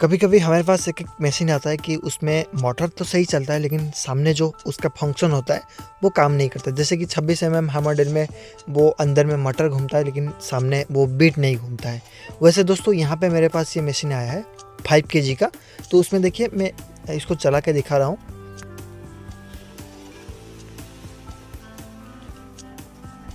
कभी कभी हमारे पास एक मशीन आता है कि उसमें मोटर तो सही चलता है लेकिन सामने जो उसका फंक्शन होता है वो काम नहीं करता। जैसे कि 26 mm हैमर ड्रिल में वो अंदर में मोटर घूमता है लेकिन सामने वो बीट नहीं घूमता है। वैसे दोस्तों यहाँ पे मेरे पास ये मशीन आया है 5 kg का, तो उसमें देखिए मैं इसको चला के दिखा रहा हूँ।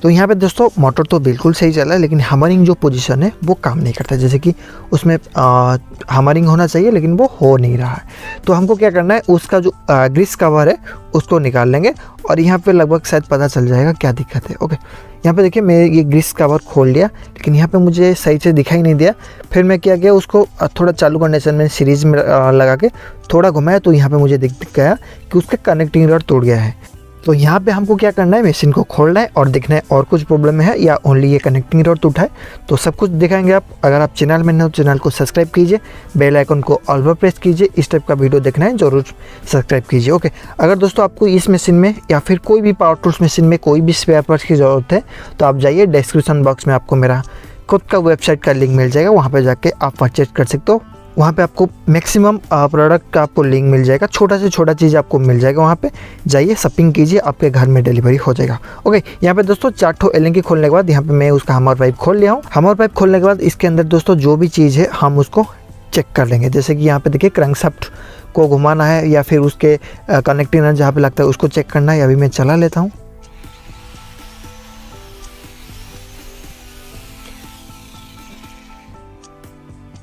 तो यहाँ पे दोस्तों मोटर तो बिल्कुल सही चला है लेकिन हैमरिंग जो पोजीशन है वो काम नहीं करता। जैसे कि उसमें हैमरिंग होना चाहिए लेकिन वो हो नहीं रहा है। तो हमको क्या करना है, उसका जो ग्रीस कवर है उसको निकाल लेंगे और यहाँ पे लगभग शायद पता चल जाएगा क्या दिक्कत है। ओके, यहाँ पे देखिए मैं ये ग्रीस कवर खोल लिया लेकिन यहाँ पे मुझे सही से दिखाई नहीं दिया। फिर मैं क्या किया, उसको थोड़ा चालू कंडीशन में सीरीज में लगा के थोड़ा घुमाया तो यहाँ पर मुझे दिख गया कि उसका कनेक्टिंग रॉड टूट गया है। तो यहाँ पे हमको क्या करना है, मशीन को खोलना है और देखना है और कुछ प्रॉब्लम है या ओनली ये कनेक्टिंग रॉड टूटा है। तो सब कुछ दिखाएंगे आप। अगर आप चैनल में नए हो चैनल को सब्सक्राइब कीजिए, बेल आइकन को ऑल पर प्रेस कीजिए। इस टाइप का वीडियो देखना है जरूर सब्सक्राइब कीजिए। ओके, अगर दोस्तों आपको इस मशीन में या फिर कोई भी पावर टूल्स मशीन में कोई भी स्पेयर पार्ट्स की ज़रूरत है तो आप जाइए, डिस्क्रिप्शन बॉक्स में आपको मेरा खुद का वेबसाइट का लिंक मिल जाएगा, वहाँ पर जाके आप परचेज कर सकते हो। वहाँ पे आपको मैक्सिमम प्रोडक्ट का आपको लिंक मिल जाएगा, छोटा से छोटा चीज़ आपको मिल जाएगा। वहाँ पे जाइए, शॉपिंग कीजिए, आपके घर में डिलीवरी हो जाएगा। ओके, यहाँ पे दोस्तों 4 एलएनकी खोलने के बाद यहाँ पे मैं उसका हमर पाइप खोल लिया हूँ। हमर पाइप खोलने के बाद इसके अंदर दोस्तों जो भी चीज़ है हम उसको चेक कर लेंगे। जैसे कि यहाँ पे देखिए क्रैंकशाफ्ट को घुमाना है या फिर उसके कनेक्टिंग नट जहाँ पर लगता है उसको चेक करना है। अभी मैं चला लेता हूँ।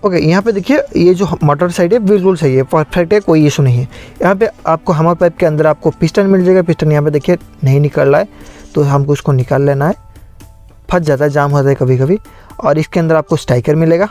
ओके, यहाँ पे देखिए ये जो मोटर साइड है बिल्कुल सही है, परफेक्ट है, कोई इशू नहीं है। यहाँ पे आपको हमर पाइप के अंदर आपको पिस्टन मिल जाएगा। पिस्टन यहाँ पे देखिए नहीं निकल रहा है तो हमको इसको निकाल लेना है, फंस जाता है, जाम होता है कभी कभी। और इसके अंदर आपको स्ट्राइकर मिलेगा,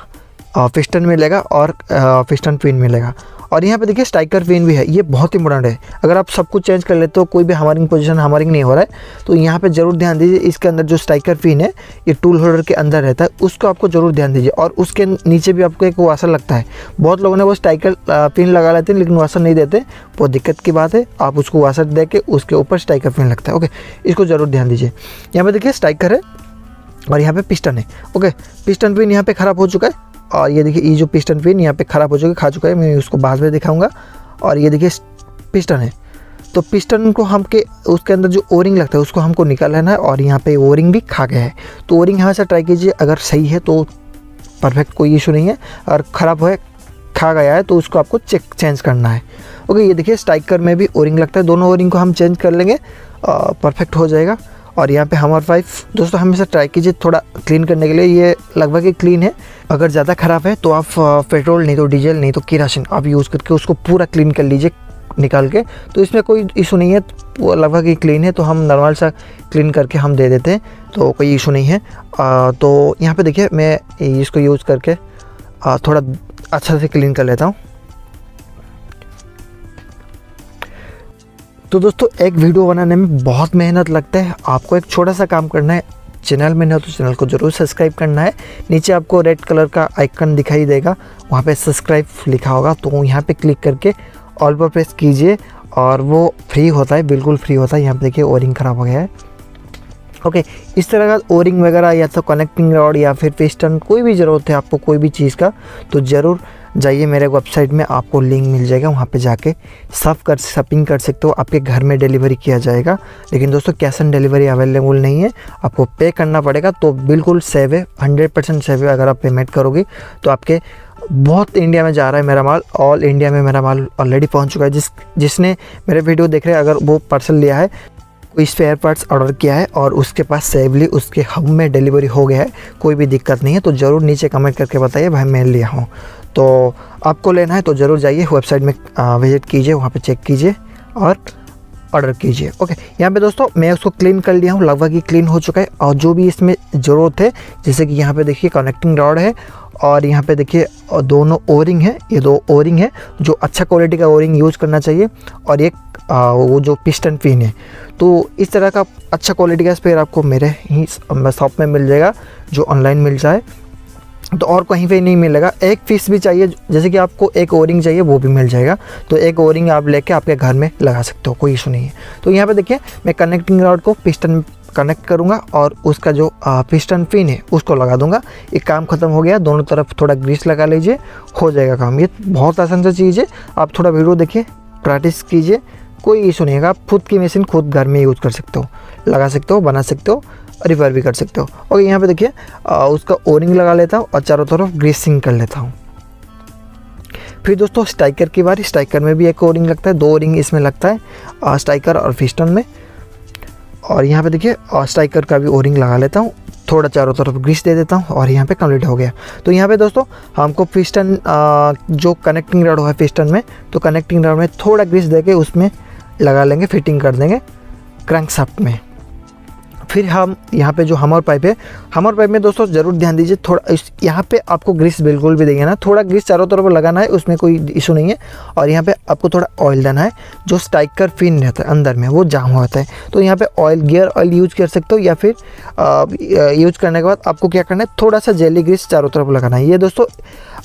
पिस्टन मिलेगा और पिस्टन पिन मिलेगा। और यहाँ पे देखिए स्ट्राइकर पिन भी है, ये बहुत इंपॉर्टेंट है। अगर आप सब कुछ चेंज कर लेते हो, कोई भी हैमरिंग पोजीशन हैमरिंग नहीं हो रहा है तो यहाँ पे जरूर ध्यान दीजिए। इसके अंदर जो स्ट्राइकर पिन है ये टूल होल्डर के अंदर रहता है, उसको आपको जरूर ध्यान दीजिए। और उसके नीचे भी आपको एक वाशर लगता है, बहुत लोगों ने वो स्ट्राइकर पिन लगा लेते हैं लेकिन वाशर नहीं देते, बहुत दिक्कत की बात है। आप उसको वाशर दे के उसके ऊपर स्ट्राइकर पिन लगता है। ओके, इसको जरूर ध्यान दीजिए। यहाँ पर देखिए स्ट्राइकर है और यहाँ पर पिस्टन है। ओके, पिस्टन पिन यहाँ पर ख़राब हो चुका है और ये देखिए ये जो पिस्टन पिन यहाँ पे ख़राब हो चुका है, खा चुका है, मैं उसको बाद में दिखाऊंगा। और ये देखिए पिस्टन है, तो पिस्टन को हमके उसके अंदर जो ओरिंग लगता है उसको हमको निकाल लेना है। और यहाँ पे ओरिंग भी खा गया है तो ओरिंग हमेशा ट्राई कीजिए, अगर सही है तो परफेक्ट, कोई इशू नहीं है। और ख़राब है, खा गया है तो उसको आपको चेक चेंज करना है। ओके, ये देखिए स्ट्राइकर में भी ओरिंग लगता है, दोनों ओरिंग को हम चेंज कर लेंगे, परफेक्ट हो जाएगा। और यहाँ पे हमर पाइप दोस्तों हमेशा ट्राई कीजिए थोड़ा क्लीन करने के लिए, ये लगभग ही क्लीन है। अगर ज़्यादा ख़राब है तो आप पेट्रोल नहीं तो डीजल नहीं तो किरासिन आप यूज़ करके उसको पूरा क्लीन कर लीजिए निकाल के, तो इसमें कोई इशू नहीं है, वो लगभग ही क्लीन है। तो हम नॉर्मल सा क्लीन करके हम दे देते हैं तो कोई इशू नहीं है। तो यहाँ पर देखिए मैं इसको यूज़ करके थोड़ा अच्छा से क्लीन कर लेता हूँ। तो दोस्तों एक वीडियो बनाने में बहुत मेहनत लगता है, आपको एक छोटा सा काम करना है। चैनल में ना तो चैनल को ज़रूर सब्सक्राइब करना है, नीचे आपको रेड कलर का आइकन दिखाई देगा, वहाँ पे सब्सक्राइब लिखा होगा तो यहाँ पे क्लिक करके ऑल पर प्रेस कीजिए। और वो फ्री होता है, बिल्कुल फ्री होता है। यहाँ पे देखिए ओरिंग ख़राब हो गया है। ओके, इस तरह का ओरिंग वगैरह या तो कनेक्टिंग रॉड या फिर पिस्टन कोई भी ज़रूरत है आपको कोई भी चीज़ का तो ज़रूर जाइए, मेरे वेबसाइट में आपको लिंक मिल जाएगा, वहाँ पे जाके शॉपिंग कर सकते हो, आपके घर में डिलीवरी किया जाएगा। लेकिन दोस्तों कैश ऑन डिलीवरी अवेलेबल नहीं है, आपको पे करना पड़ेगा। तो बिल्कुल सेव है, 100% सेव है। अगर आप पेमेंट करोगे तो आपके बहुत इंडिया में जा रहा है मेरा माल, ऑल इंडिया में मेरा माल ऑलरेडी पहुँच चुका है। जिसने मेरे वीडियो देख रहे हैं, अगर वो पार्सल लिया है, कोई स्पेयर पार्ट्स ऑर्डर किया है और उसके पास सेफली उसके हब में डिलीवरी हो गया है, कोई भी दिक्कत नहीं है, तो ज़रूर नीचे कमेंट करके बताइए भाई मैं लिया हूँ। तो आपको लेना है तो ज़रूर जाइए वेबसाइट में विजिट कीजिए, वहाँ पे चेक कीजिए और ऑर्डर कीजिए। ओके, यहाँ पे दोस्तों मैं उसको क्लीन कर लिया हूँ, लगभग ही क्लीन हो चुका है। और जो भी इसमें ज़रूरत है, जैसे कि यहाँ पे देखिए कनेक्टिंग रॉड है और यहाँ पे देखिए दोनों ओरिंग है, ये दो ओरिंग है जो अच्छा क्वालिटी का ओरिंग यूज़ करना चाहिए। और एक वो जो पिस्टन पिन है, तो इस तरह का अच्छा क्वालिटी का स्पेयर आपको मेरे ही शॉप में मिल जाएगा जो ऑनलाइन मिल जाए, तो और कहीं पे नहीं मिलेगा। एक पीस भी चाहिए, जैसे कि आपको एक ओरिंग चाहिए वो भी मिल जाएगा, तो एक ओरिंग आप लेके आपके घर में लगा सकते हो, कोई इशू नहीं है। तो यहाँ पे देखिए मैं कनेक्टिंग रॉड को पिस्टन कनेक्ट करूँगा और उसका जो पिस्टन पिन है उसको लगा दूँगा। ये काम ख़त्म हो गया। दोनों तरफ थोड़ा ग्रीस लगा लीजिए, हो जाएगा काम। ये बहुत आसान सा चीज़ है, आप थोड़ा वीडियो देखिए, प्रैक्टिस कीजिए, कोई इशू नहीं है। आप खुद की मशीन खुद घर में यूज़ कर सकते हो, लगा सकते हो, बना सकते हो, रिपेयर भी कर सकते हो। और यहाँ पे देखिए उसका ओरिंग लगा लेता हूँ और चारों तरफ ग्रीसिंग कर लेता हूँ। फिर दोस्तों स्ट्राइकर की बारी। स्ट्राइकर में भी एक ओरिंग लगता है, दो ओरिंग इसमें लगता है स्ट्राइकर और पिस्टन में। और यहाँ पे देखिए स्ट्राइकर का भी ओरिंग लगा लेता हूँ, थोड़ा चारों तरफ ग्रीस दे देता हूँ और यहाँ पे कंप्लीट हो गया। तो यहाँ पे दोस्तों हमको पिस्टन जो कनेक्टिंग रॉड है पिस्टन में, तो कनेक्टिंग रॉड में थोड़ा ग्रीस दे के उसमें लगा लेंगे, फिटिंग कर देंगे क्रैंकशाफ्ट में। फिर हम यहाँ पे जो हमर पाइप है, हमर पाइप में दोस्तों ज़रूर ध्यान दीजिए, थोड़ा यहाँ पे आपको ग्रीस बिल्कुल भी देंगे ना, थोड़ा ग्रीस चारों तरफ लगाना है, उसमें कोई इशू नहीं है। और यहाँ पे आपको थोड़ा ऑयल देना है, जो स्ट्राइकर पिन रहता है अंदर में वो जाम होता है, तो यहाँ पे ऑयल, गियर ऑयल यूज कर सकते हो। या फिर यूज करने के बाद आपको क्या करना है, थोड़ा सा जेली ग्रीस चारों तरफ लगाना है। ये दोस्तों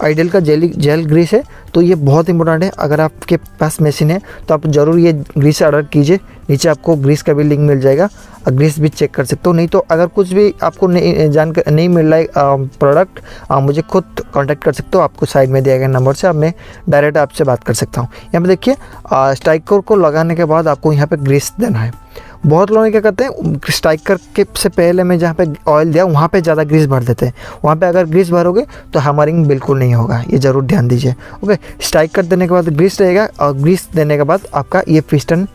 आइडियल का जेल ग्रीस है, तो ये बहुत इंपॉर्टेंट है। अगर आपके पास मशीन है तो आप ज़रूर ये ग्रीस ऑर्डर कीजिए, नीचे आपको ग्रीस का भी लिंक मिल जाएगा, ग्रीस भी चेक कर सकते हो। नहीं तो अगर कुछ भी आपको नहीं मिल रहा है प्रोडक्ट, आप मुझे खुद कांटेक्ट कर सकते हो, आपको साइड में दिया गया नंबर से मैं डायरेक्ट आपसे बात कर सकता हूँ। यहाँ पे देखिए स्ट्राइकर को लगाने के बाद आपको यहाँ पे ग्रीस देना है। बहुत लोग क्या करते हैं, स्ट्राइकर के से पहले मैं जहाँ पे ऑयल दिया वहाँ पे ज़्यादा ग्रीस भर देते हैं, वहाँ पे अगर ग्रीस भरोगे तो हैमरिंग बिल्कुल नहीं होगा, ये ज़रूर ध्यान दीजिए। ओके, स्ट्राइकर देने के बाद ग्रीस रहेगा और ग्रीस देने के बाद आपका ये पिस्टन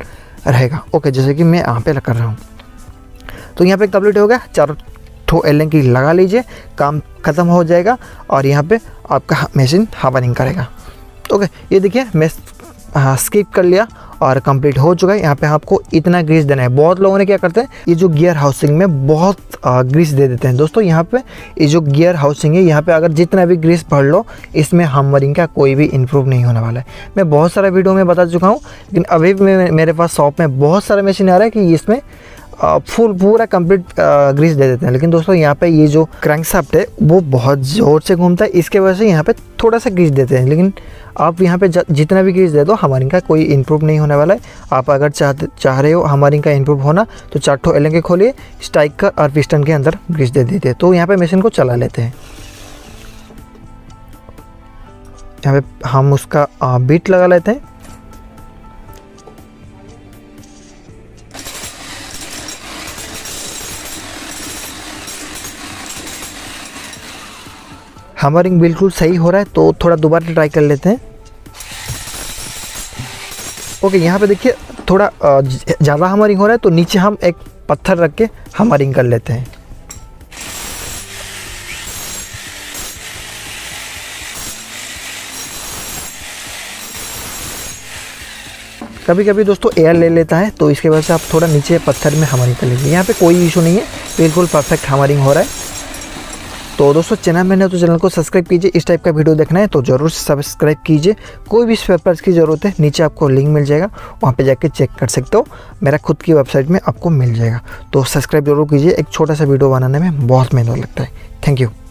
रहेगा। ओके, जैसे कि मैं यहाँ पर कर रहा हूँ। तो यहाँ पे कंप्लीट हो गया, चारों ठो एलएनकी लगा लीजिए, काम ख़त्म हो जाएगा और यहाँ पे आपका मशीन हवरिंग करेगा। ओके, ये देखिए मैं स्किप कर लिया और कंप्लीट हो चुका है। यहाँ पे आपको इतना ग्रीस देना है। बहुत लोगों ने क्या करते हैं, ये जो गियर हाउसिंग में बहुत ग्रीस दे देते हैं दोस्तों। यहाँ पे ये जो गियर हाउसिंग है, यहाँ पे अगर जितना भी ग्रीस भर लो, इसमें हैमरिंग का कोई भी इम्प्रूव नहीं होने वाला है। मैं बहुत सारे वीडियो में बता चुका हूँ, लेकिन अभी मेरे पास शॉप में बहुत सारे मशीन आ रहा है कि इसमें फुल पूरा कंप्लीट ग्रीस दे देते हैं। लेकिन दोस्तों यहाँ पे ये जो क्रैंकशाफ्ट है वो बहुत ज़ोर से घूमता है, इसके वजह से यहाँ पे थोड़ा सा ग्रीस देते हैं। लेकिन आप यहाँ पे जितना भी ग्रीस दे दो, हैमरिंग का कोई इम्प्रूव नहीं होने वाला है। आप अगर चाह रहे हो हैमरिंग का इम्प्रूव होना, तो चार ठो एलएनके खोलिए, स्ट्राइकर और पिस्टन के अंदर ग्रीस दे देते हैं। तो यहाँ पर मशीन को चला लेते हैं। यहाँ पर हम उसका बीट लगा लेते हैं। हैमरिंग बिल्कुल सही हो रहा है, तो थोड़ा दोबारा ट्राई कर लेते हैं। ओके, यहाँ पे देखिए थोड़ा ज़्यादा हैमरिंग हो रहा है, तो नीचे हम एक पत्थर रख के हैमरिंग कर लेते हैं। कभी कभी दोस्तों एयर ले लेता है, तो इसके वजह से आप थोड़ा नीचे पत्थर में हैमरिंग कर लीजिए। यहाँ पे कोई इशू नहीं है, बिल्कुल परफेक्ट हैमरिंग हो रहा है। तो दोस्तों चैनल में ना, तो चैनल को सब्सक्राइब कीजिए। इस टाइप का वीडियो देखना है तो ज़रूर सब्सक्राइब कीजिए। कोई भी पेपर्स की ज़रूरत है, नीचे आपको लिंक मिल जाएगा, वहाँ पे जाके चेक कर सकते हो। मेरा खुद की वेबसाइट में आपको मिल जाएगा, तो सब्सक्राइब जरूर कीजिए। एक छोटा सा वीडियो बनाने में बहुत मेहनत लगता है। Thank you.